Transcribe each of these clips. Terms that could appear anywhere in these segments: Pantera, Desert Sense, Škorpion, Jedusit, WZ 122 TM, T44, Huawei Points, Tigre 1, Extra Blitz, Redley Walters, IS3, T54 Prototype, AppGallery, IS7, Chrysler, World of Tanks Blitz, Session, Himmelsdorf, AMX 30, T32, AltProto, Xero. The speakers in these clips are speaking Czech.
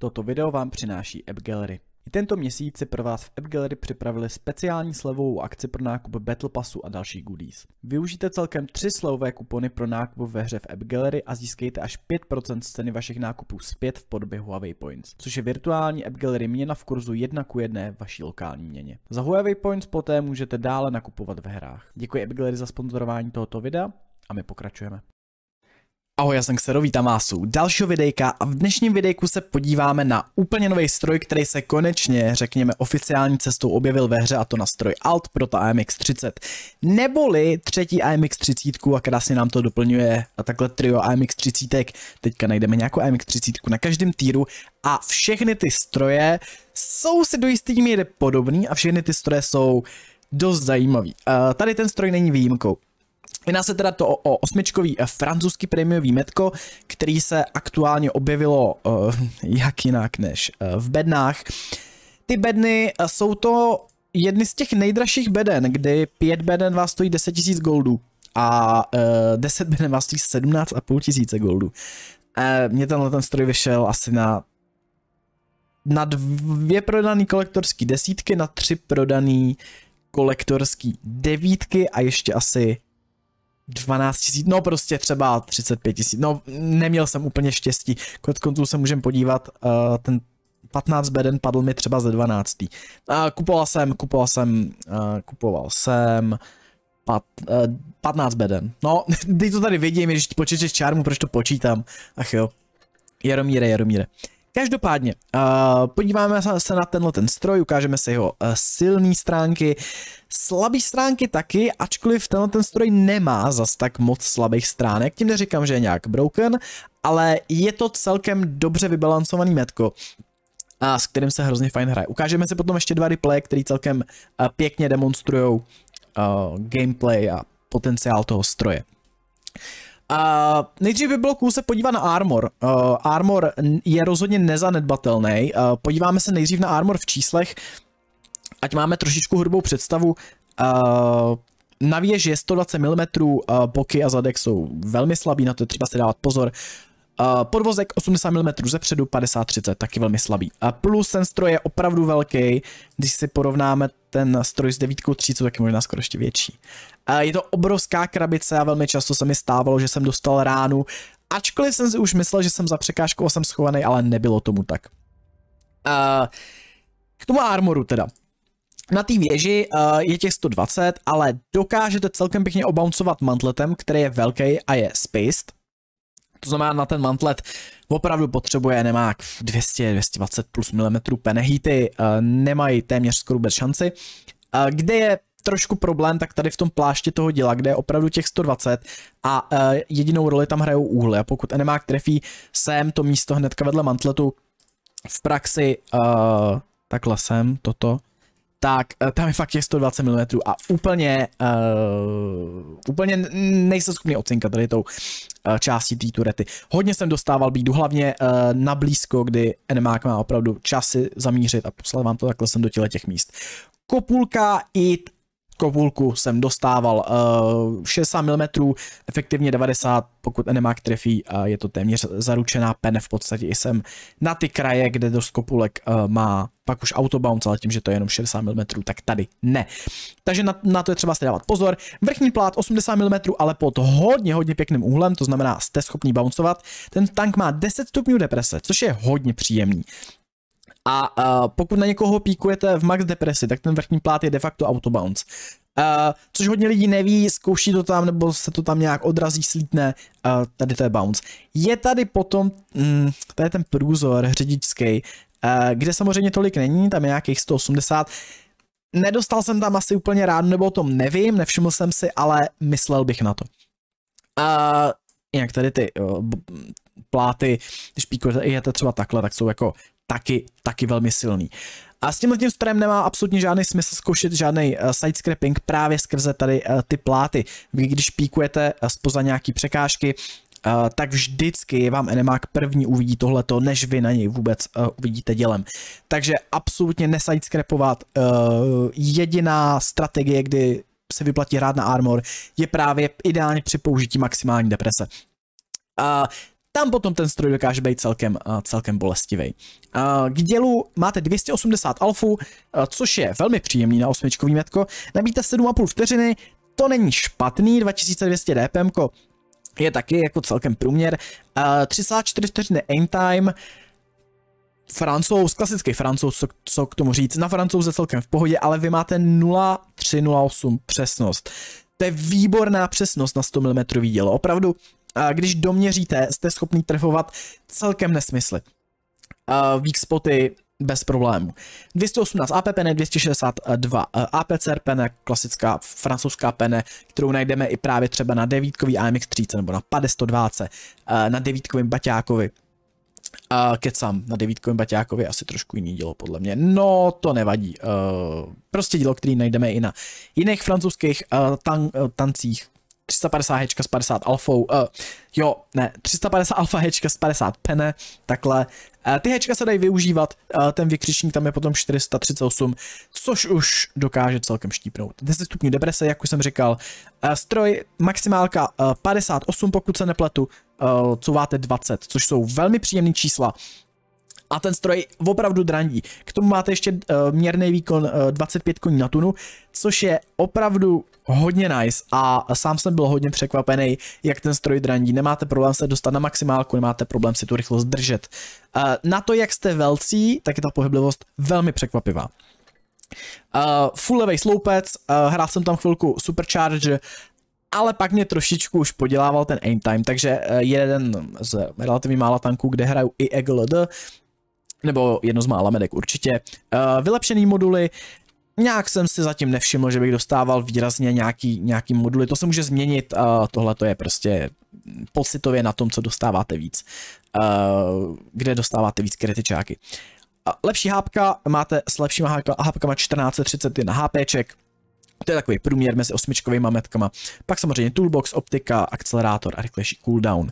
Toto video vám přináší AppGallery. I tento měsíc si pro vás v AppGallery připravili speciální slevovou akci pro nákup Battle Passu a dalších goodies. Využijte celkem 3 slevové kupony pro nákup ve hře v AppGallery a získejte až 5% z ceny vašich nákupů zpět v podobě Huawei Points, což je virtuální AppGallery měna v kurzu 1:1 vaší lokální měně. Za Huawei Points poté můžete dále nakupovat ve hrách. Děkuji AppGallery za sponzorování tohoto videa a my pokračujeme. Ahoj, já jsem Xero, vítám vás u dalšího videjka a v dnešním videjku se podíváme na úplně nový stroj, který se konečně, řekněme, oficiální cestou objevil ve hře, a to na stroj AltProto AMX 30. Neboli třetí AMX 30 a krásně nám to doplňuje a takhle trio AMX 30. Teďka najdeme nějakou AMX 30 na každém týru a všechny ty stroje jsou si do jisté míry podobný a všechny ty stroje jsou dost zajímavý. Tady ten stroj není výjimkou. Jedná se teda to o osmičkový francouzský prémiový metko, který se aktuálně objevilo jak jinak než v bednách. Ty bedny jsou to jedny z těch nejdražších beden, kdy 5 beden vás stojí 10 000 goldů a 10 beden vás stojí 17,5 tisíce goldů. Mně tenhle ten stroj vyšel asi na 2 prodaný kolektorský desítky, na 3 prodaný kolektorský devítky a ještě asi 12 000, no prostě třeba 35 000, no neměl jsem úplně štěstí, koneckonců se můžeme podívat, ten 15 beden padl mi třeba ze 12. Kupoval jsem 15 beden, no teď to tady vidím, když počítám čármu, proč to počítám, ach jo, Jaromíre. Každopádně, podíváme se na tenhle ten stroj, ukážeme si jeho silné stránky, slabé stránky taky, ačkoliv tenhle ten stroj nemá zas tak moc slabých stránek, tím neříkám, že je nějak broken, ale je to celkem dobře vybalancovaný metko, s kterým se hrozně fajn hraje. Ukážeme si potom ještě 2 replaye, který celkem pěkně demonstrujou gameplay a potenciál toho stroje. Nejdřív by bylo cool se podívat na armor. Armor je rozhodně nezanedbatelný. Podíváme se nejdřív na armor v číslech, ať máme trošičku hrubou představu. Na věž je 120 mm, boky a zadek jsou velmi slabý, na to je třeba si dávat pozor. Podvozek 80 mm ze předu, 50-30, taky velmi slabý. Plus ten stroj je opravdu velký, když si porovnáme ten stroj s 9.3, co taky možná skoro ještě větší. Je to obrovská krabice a velmi často se mi stávalo, že jsem dostal ránu, ačkoliv jsem si už myslel, že jsem za překážkou a jsem schovaný, ale nebylo tomu tak. K tomu armoru teda. Na té věži je těch 120, ale dokážete celkem pěkně obouncovat mantletem, který je velký a je spaced. To znamená, na ten mantlet opravdu potřebuje, nemá 200-220 plus milimetrů penehity, nemají téměř skoro bez šanci. Kde je trošku problém, tak tady v tom plášti toho díla, kde je opravdu těch 120 a jedinou roli tam hrajou úhly. A pokud enemák trefí sem to místo hnedka vedle mantletu v praxi, takhle sem, toto, tak tam je fakt těch 120 mm a úplně nejsem schopný ocinkat tady tou částí té turety. Hodně jsem dostával bídu, hlavně na blízko, kdy enemák má opravdu časy zamířit a poslat vám to takhle sem do těch míst. Kopulku jsem dostával 60 mm, efektivně 90, pokud enemák trefí, je to téměř zaručená pen, v podstatě i jsem na ty kraje, kde dost kopulek má pak už autobounce, ale tím, že to je jenom 60 mm, tak tady ne. Takže na to je třeba si dávat pozor. Vrchní plát 80 mm, ale pod hodně pěkným úhlem, to znamená, jste schopný bouncovat. Ten tank má 10 stupňů deprese, což je hodně příjemný. A pokud na někoho píkujete v max depresi, tak ten vrchní plát je de facto autobounce. Což hodně lidí neví, zkouší to tam, nebo se to tam nějak odrazí, slítne, tady to je bounce. Je tady potom, tady je ten průzor řidičský, kde samozřejmě tolik není, tam je nějakých 180. Nedostal jsem tam asi úplně ráno, nebo o tom nevím, nevšiml jsem si, ale myslel bych na to. Jinak tady ty pláty, když píkujete třeba takhle, tak jsou jako taky velmi silný. A s tímhle tím strojem nemá absolutně žádný smysl zkoušet žádný sidescrapping právě skrze tady ty pláty. Vy když píkujete spoza nějaký překážky, tak vždycky vám enemák první uvidí tohleto, než vy na něj vůbec uvidíte dělem. Takže absolutně nesidescrapovat. Jediná strategie, kdy se vyplatí hrát na armor, je právě ideálně při použití maximální deprese. tam potom ten stroj dokáže být celkem bolestivý. K dělu máte 280 alfů, což je velmi příjemný na 8-čkový metko. Nabíjte 7,5 vteřiny, to není špatný, 2200 DPM je taky jako celkem průměr. 34 vteřiny aim time. Francouz, klasický Francouz, co k tomu říct, na Francouze celkem v pohodě, ale vy máte 0,308 přesnost. To je výborná přesnost na 100 mm dělo, opravdu, když doměříte, jste schopni trefovat celkem nesmysly. Weak spoty bez problémů. 218 APPN, 262 APCR pene, klasická francouzská pene, kterou najdeme i právě třeba na 9kový AMX 30 nebo na 520, na 9kovým baťákovi. Kecám, na 9kovém baťákovi asi trošku jiný dílo podle mě, no to nevadí, prostě dílo, který najdeme i na jiných francouzských tancích. 350 hečka s 50 alfou, jo, ne, 350 alfa hečka s 50 pene, takhle, ty hečka se dají využívat, ten vykřičník tam je potom 438, což už dokáže celkem štípnout. 10 stupňů deprese, jak už jsem říkal, stroj, maximálka 58, pokud se nepletu, couváte 20, což jsou velmi příjemné čísla. A ten stroj opravdu drandí. K tomu máte ještě měrný výkon 25 koní na tunu, což je opravdu hodně nice a sám jsem byl hodně překvapený, jak ten stroj drandí. Nemáte problém se dostat na maximálku, nemáte problém si tu rychlost držet. Na to, jak jste velcí, tak je ta pohyblivost velmi překvapivá. Full levej sloupec, hrál jsem tam chvilku supercharge, ale pak mě trošičku už podělával ten aim time, takže jeden z relativně mála tanků, kde hraju i EGLD, nebo jedno z mála medek určitě. Vylepšený moduly, nějak jsem si zatím nevšiml, že bych dostával výrazně nějaký moduly, to se může změnit, tohle to je prostě pocitově na tom, co dostáváte víc, kde dostáváte víc kritičáky. Lepší hápka, máte s lepšíma hápkama 1431 HPček, to je takový průměr mezi 8-čkovými metkama. Pak samozřejmě toolbox, optika, akcelerátor a rychlejší cooldown.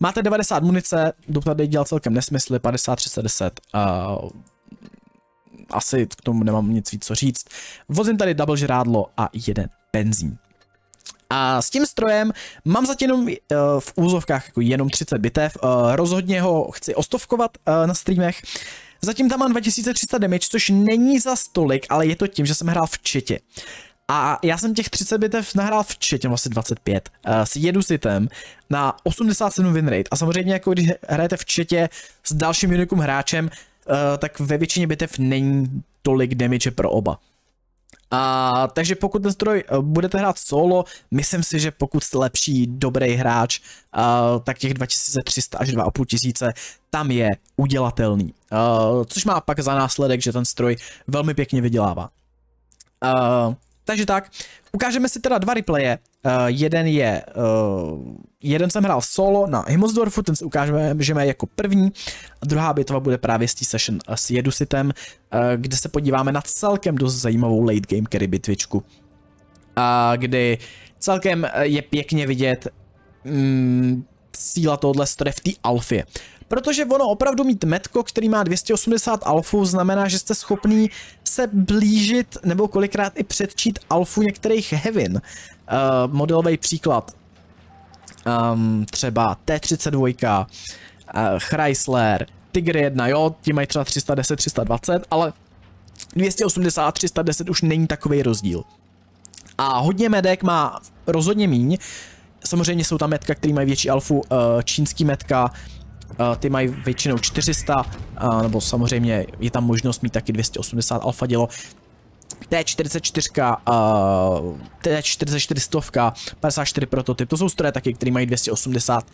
Máte 90 munice, dopadej dělal celkem nesmysly, 5310, asi k tomu nemám nic víc co říct. Vozím tady double žrádlo a jeden benzín. A s tím strojem mám zatím jenom, v úzovkách jako jenom 30 bitev, rozhodně ho chci ostovkovat na streamech. Zatím tam mám 2300 damage, což není za stolik, ale je to tím, že jsem hrál v četě. A já jsem těch 30 bitev nahrál v četě, asi 25, s Jedusitem na 87 winrate. A samozřejmě, jako když hrajete v četě s dalším unikum hráčem, tak ve většině bitev není tolik damage pro oba. Takže pokud ten stroj budete hrát solo, myslím si, že pokud jste lepší, dobrý hráč, tak těch 2300 až 2500 tam je udělatelný. Což má pak za následek, že ten stroj velmi pěkně vydělává. Takže tak, ukážeme si teda dva replaye, jeden jsem hrál solo na Himmelsdorfu, ten si ukážeme že je jako první, a druhá bitva bude právě s T-Session s Jedusitem, kde se podíváme na celkem dost zajímavou late game carry bitvičku, kdy celkem je pěkně vidět síla tohohle stroje v té alfě. Protože ono opravdu mít metko, který má 280 alfů, znamená, že jste schopný se blížit nebo kolikrát i předčít alfu některých hevin. Modelový příklad. Třeba T32, Chrysler, Tigre 1, jo, ti mají třeba 310, 320, ale 280, 310 už není takový rozdíl. A hodně medek má rozhodně míň. Samozřejmě jsou tam metka, který mají větší alfu, čínský metka, ty mají většinou 400, nebo samozřejmě je tam možnost mít taky 280 alfa dělo. T44, T44 100, 54 prototyp, to jsou stroje taky, které mají 280,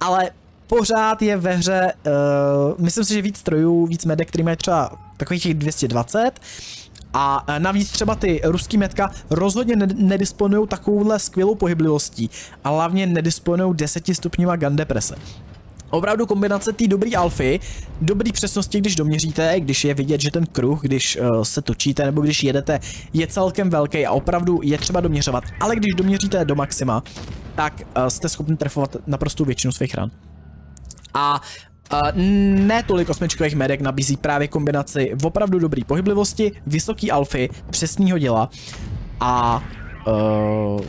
ale pořád je ve hře, myslím si, že víc strojů, víc medek, který mají třeba takových těch 220, a navíc třeba ty ruský metka rozhodně nedisponují takovouhle skvělou pohyblivostí a hlavně nedisponují 10 stupňová gun deprese. Opravdu kombinace té dobré alfy, dobré přesnosti, když doměříte, když je vidět, že ten kruh, když se točíte nebo když jedete, je celkem velký a opravdu je třeba doměřovat, ale když doměříte do maxima, tak jste schopni trefovat naprostou většinu svých ran. A ne tolik osmičkových medek nabízí právě kombinaci opravdu dobré pohyblivosti, vysoký alfy, přesného děla a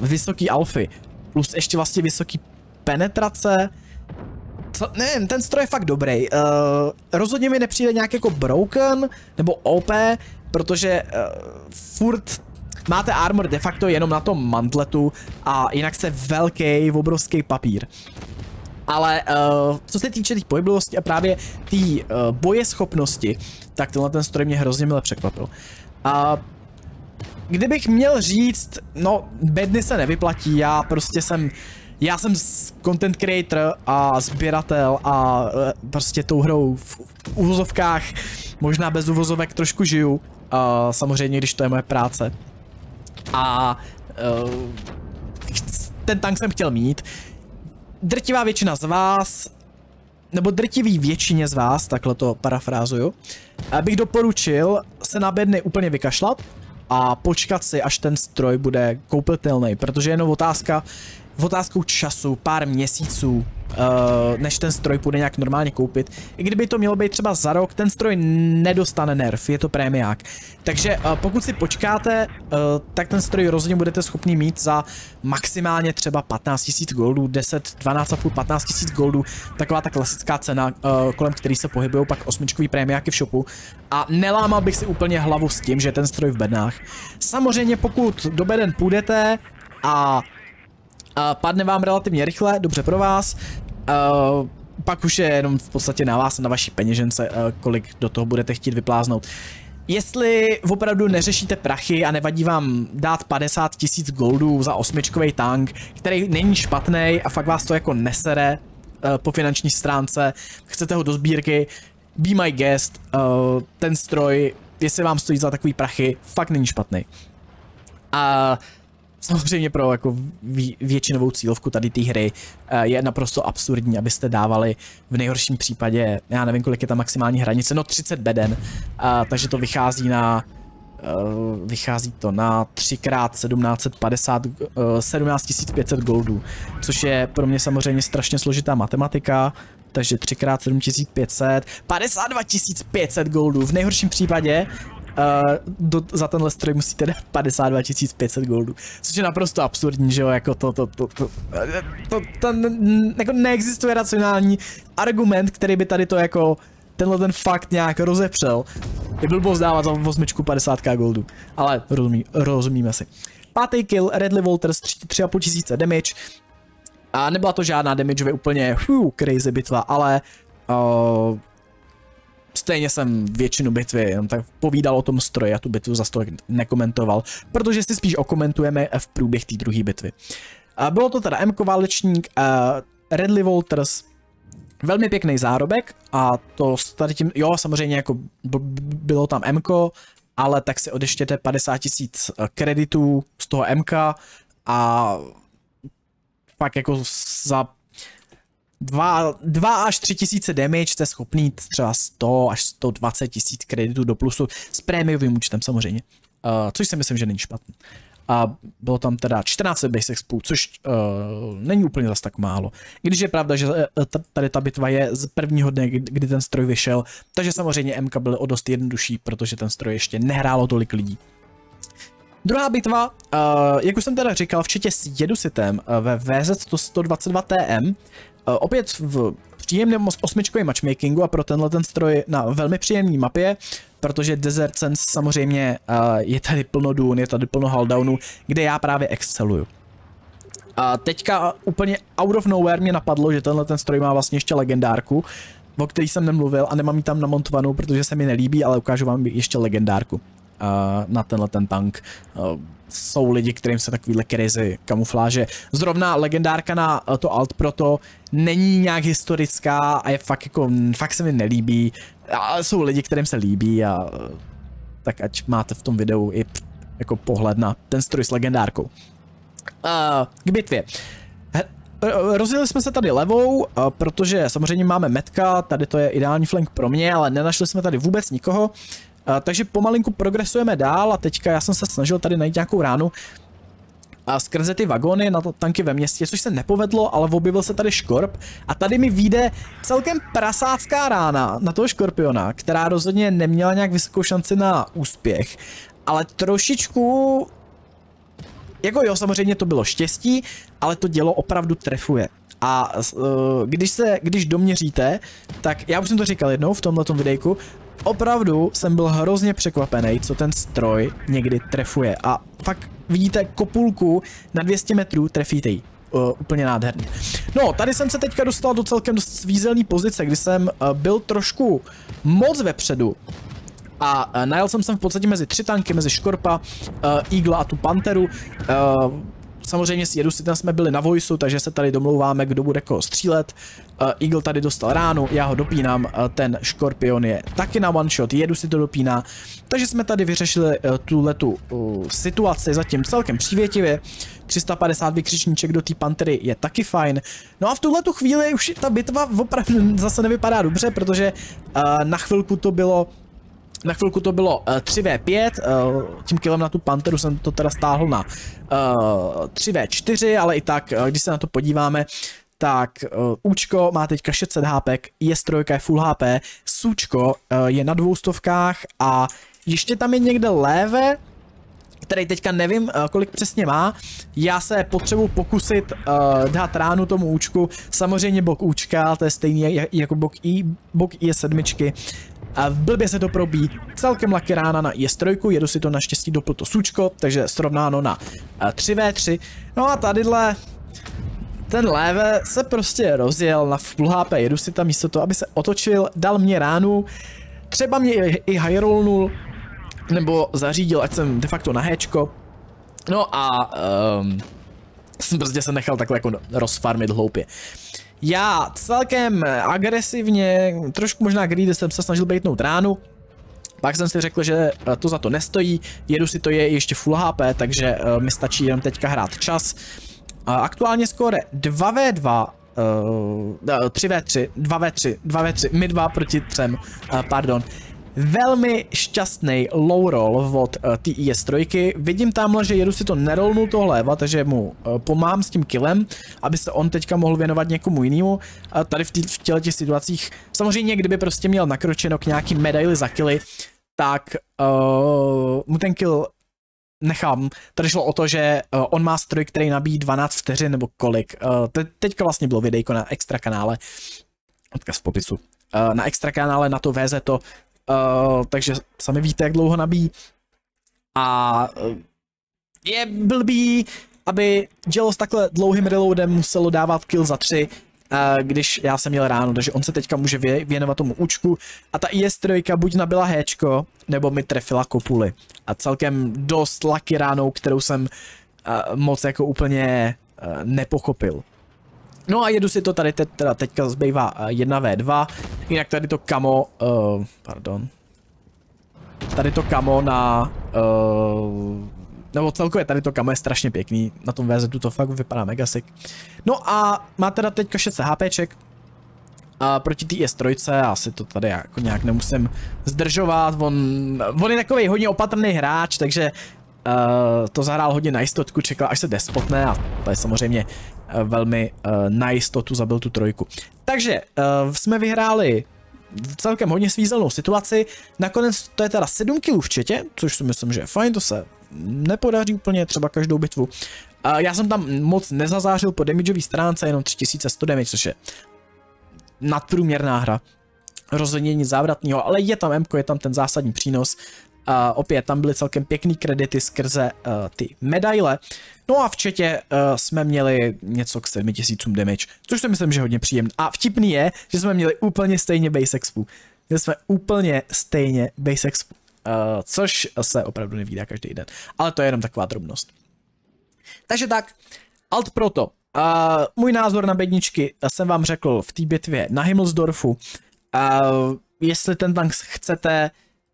vysoký alfy plus ještě vlastně vysoký penetrace, co, nevím, ten stroj je fakt dobrý. Rozhodně mi nepřijde nějak jako broken nebo OP, protože furt máte armor de facto jenom na tom mantletu a jinak se velký, obrovský papír. Ale co se týče té pohyblivosti a právě té bojeschopnosti, tak tenhle ten stroj mě hrozně mile překvapil. A kdybych měl říct, no bedny se nevyplatí, já prostě jsem... Já jsem content creator a sběratel a prostě tou hrou v uvozovkách, možná bez uvozovek trošku žiju, samozřejmě, když to je moje práce. A ten tank jsem chtěl mít. Drtivá většina z vás, nebo drtivý většině z vás, takhle to parafrázuju, bych doporučil se na bedny úplně vykašlat a počkat si, až ten stroj bude koupitelný, protože je jenom otázkou času, pár měsíců, než ten stroj půjde nějak normálně koupit. I kdyby to mělo být třeba za rok, ten stroj nedostane nerf, je to prémiák. Takže pokud si počkáte, tak ten stroj rozhodně budete schopni mít za maximálně třeba 15 000 goldů, 10, 12,5, 15 000 goldů, taková ta klasická cena, kolem který se pohybují pak osmičkový prémiáky v shopu. A nelámal bych si úplně hlavu s tím, že ten stroj v bednách. Samozřejmě pokud do beden půjdete a padne vám relativně rychle, dobře pro vás, pak už je jenom v podstatě na vás, na vaší peněžence, kolik do toho budete chtít vypláznout. Jestli opravdu neřešíte prachy a nevadí vám dát 50 tisíc goldů za osmičkový tank, který není špatný a fakt vás to jako nesere po finanční stránce, chcete ho do sbírky, be my guest, ten stroj, jestli vám stojí za takový prachy, fakt není špatný. A samozřejmě pro jako většinovou cílovku tady té hry je naprosto absurdní, abyste dávali v nejhorším případě, já nevím, kolik je tam maximální hranice, no 30 beden, takže to vychází na, na 3x 1750 goldů, což je pro mě samozřejmě strašně složitá matematika, takže 3x 7500, 52500 goldů v nejhorším případě. Za tenhle stroj musíte dát 52 500 goldů, což je naprosto absurdní, že jo, jako jako neexistuje racionální argument, který by tady to jako, tenhle ten fakt nějak rozepřel. Je blbost dávat za osmičku 50 000 goldů, ale rozumíme si. Pátý kill, Redley Walters, 3 500 damage, a nebyla to žádná damage, úplně crazy bitva, ale stejně jsem většinu bitvy jenom tak povídal o tom stroji a tu bitvu zas tolik nekomentoval, protože si spíš okomentujeme v průběh té druhé bitvy. Bylo to teda M-ko válečník, Redley Walters, velmi pěkný zárobek a to tady tím, jo, samozřejmě jako bylo tam M-ko, ale tak si odeštěte 50 000 kreditů z toho M-ka a pak jako za 2 až 3 tisíce damage jste schopný třeba 100 až 120 tisíc kreditů do plusu s prémiovým účtem samozřejmě, což si myslím, že není špatný. A bylo tam teda 14 base expů, což není úplně zas tak málo. I když je pravda, že tady ta bitva je z prvního dne, kdy ten stroj vyšel, takže samozřejmě MK byly o dost jednodušší, protože ten stroj ještě nehrálo tolik lidí. Druhá bitva, jak už jsem teda říkal, včetně s Jedusitem ve WZ 122 TM, opět v příjemném osmičkovém matchmakingu a pro tenhle ten stroj na velmi příjemné mapě, protože Desert Sense samozřejmě je tady plno dun, je tady plno hulldownů, kde já právě exceluju. A teďka úplně out of nowhere mě napadlo, že tenhle ten stroj má vlastně ještě legendárku, o který jsem nemluvil a nemám ji tam namontovanou, protože se mi nelíbí, ale ukážu vám ještě legendárku na tenhle ten tank. Jsou lidi, kterým se takovýhle krizi kamufláže. Zrovna legendárka na to AltProto není nějak historická a je fakt jako, fakt se mi nelíbí, ale jsou lidi, kterým se líbí a tak ať máte v tom videu i jako pohled na ten stroj s legendárkou. K bitvě. Rozjeli jsme se tady levou, protože samozřejmě máme metka, tady to je ideální flank pro mě, ale nenašli jsme tady vůbec nikoho. Takže pomalinku progresujeme dál a teďka já jsem se snažil tady najít nějakou ránu skrze ty vagóny na tanky ve městě, což se nepovedlo, ale objevil se tady škorp a tady mi vyjde celkem prasácká rána na toho škorpiona, která rozhodně neměla nějak vysokou šanci na úspěch, ale trošičku, jako jo, samozřejmě to bylo štěstí, ale to dělo opravdu trefuje A když doměříte, tak já už jsem to říkal jednou v tomhle videjku, opravdu jsem byl hrozně překvapený, co ten stroj někdy trefuje. A fakt vidíte kopulku na 200 metrů, trefíte ji. Úplně nádherně. No, tady jsem se teďka dostal do celkem dost svízelné pozice, kdy jsem byl trošku moc vepředu. A najel jsem sem v podstatě mezi tři tanky, mezi Škorpa, Eagla a tu Panteru. Samozřejmě s Jedusitem jsme byli na voisu, takže se tady domlouváme, kdo bude koho střílet. Eagle tady dostal ránu, já ho dopínám, ten Škorpion je taky na one shot, Jedusit to dopíná. Takže jsme tady vyřešili tuhletu situaci zatím celkem přívětivě. 350 vykřičníček do té Pantery je taky fajn. No a v tuhletu chvíli už ta bitva opravdu zase nevypadá dobře, protože na chvilku to bylo 3v5, tím kilem na tu Panteru jsem to teda stáhl na 3v4, ale i tak, když se na to podíváme, tak účko má teďka 600 HP, IS3 je full HP, SUčko je na 200 a ještě tam je někde léve, který teďka nevím, kolik přesně má. Já se potřebuji pokusit dát ránu tomu účku, samozřejmě bok účka, to je stejný jako bok IS7. A blbě se to probí, celkem laky rána na IS3, jedu si to naštěstí doplto to sučko, takže srovnáno na 3v3. No a tadyhle, ten léve se prostě rozjel na full HP, jedu si tam místo toho, aby se otočil, dal mě ránu, třeba mě i highrollnul, nebo zařídil, ať jsem de facto na Hčko. No a jsem prostě se nechal takhle jako rozfarmit hloupě. Já celkem agresivně, trošku možná greedy, jsem se snažil bejtnout ránu. Pak jsem si řekl, že to za to nestojí. Jedu si to je ještě full HP, takže mi stačí jenom teďka hrát čas. Aktuálně skóre 2v2, 3v3, 2v3, 2v3, my dva proti třem, pardon. Velmi šťastný low roll od TIS 3. Vidím tamhle, že Jedu si to nerolnul toho leva, takže mu pomám s tím killem, aby se on teďka mohl věnovat někomu jinému. Tady v těchto situacích, samozřejmě kdyby prostě měl nakročeno k nějaký medaily za killy, tak mu ten kill nechám. Tady šlo o to, že on má stroj, který nabíjí 12 vteřin nebo kolik. Teďka vlastně bylo videjko na extra kanále, odkaz v popisu, na extra kanále na to WZ to. Takže sami víte, jak dlouho nabíjí. A je blbý, aby dělo s takhle dlouhým reloadem muselo dávat kill za 3, když já jsem měl ráno, takže on se teďka může věnovat tomu účku. A ta IS3 buď nabila Hčko, nebo mi trefila kopuly. A celkem dost lucky ránou, kterou jsem moc jako úplně nepochopil. No a jedu si to tady, teda teďka zbývá 1v2, jinak tady to kamo, pardon, tady to kamo na, nebo celkově tady to kamo je strašně pěkný, na tom VZ to fakt vypadá megasik. No a má teda teďka 600 HPček, a proti té S3, asi to tady jako nějak nemusím zdržovat, on je takový hodně opatrný hráč, takže to zahrál hodně na jistotku, čekal, až se despotne a to je samozřejmě velmi na jistotu zabil tu trojku. Takže jsme vyhráli celkem hodně svízelnou situaci, nakonec to je teda 7 killů v četě, což si myslím, že je fajn, to se nepodaří úplně třeba každou bitvu. Já jsem tam moc nezazářil po damageový stránce, jenom 3100 damage, což je nadprůměrná hra. Rozhodně nic závratného, ale je tam Mko, je tam ten zásadní přínos. Opět tam byly celkem pěkný kredity skrze ty medaile. No a v četě jsme měli něco k 7000 damage, což si myslím, že je hodně příjemné. A vtipný je, že jsme měli úplně stejně base expu. Měli jsme úplně stejně base expu, což se opravdu nevídá každý den. Ale to je jenom taková drobnost. Takže tak, AltProto. Můj názor na bedničky jsem vám řekl v té bitvě na Himmelsdorfu. Jestli ten tank chcete...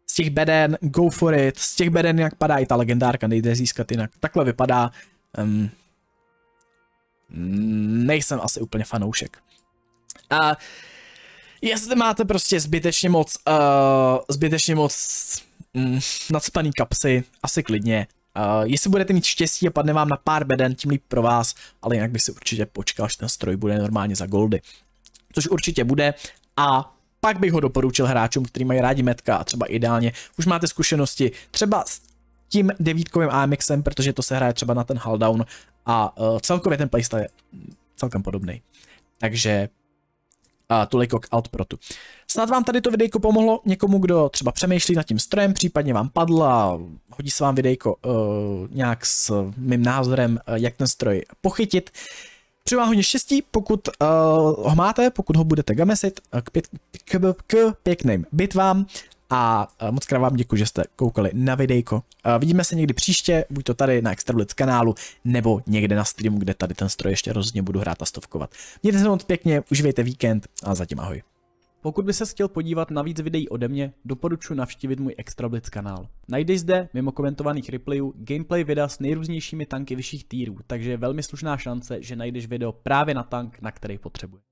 Z těch beden, go for it, z těch beden jak padá i ta legendárka, nejde získat jinak, takhle vypadá, nejsem asi úplně fanoušek. A jestli máte prostě zbytečně moc nadspaný kapsy, asi klidně, jestli budete mít štěstí a padne vám na pár beden, tím líp pro vás, ale jinak by si určitě počkal, že ten stroj bude normálně za goldy, což určitě bude a pak bych ho doporučil hráčům, kteří mají rádi metka a třeba ideálně už máte zkušenosti třeba s tím 9kovým AMXem, protože to se hraje třeba na ten hulldown a celkově ten playstyle celkem podobný. Takže toliko k AltProtu. Snad vám tady to videjko pomohlo někomu, kdo třeba přemýšlí nad tím strojem, případně vám padla, hodí se vám videjko nějak s mým názorem, jak ten stroj pochytit. Přeji vám hodně štěstí, pokud ho máte, pokud ho budete gamesit, k pěkným bitvám a moc krát vám děkuji, že jste koukali na videjko. Vidíme se někdy příště, buď to tady na Extra Blitz kanálu, nebo někde na streamu, kde tady ten stroj ještě rozhodně budu hrát a stovkovat. Mějte se moc pěkně, užívejte víkend a zatím ahoj. Pokud by se chtěl podívat na víc videí ode mě, doporučuji navštívit můj Extra Blitz kanál. Najdeš zde, mimo komentovaných replayů, gameplay videa s nejrůznějšími tanky vyšších týrů, takže je velmi slušná šance, že najdeš video právě na tank, na který potřebuješ.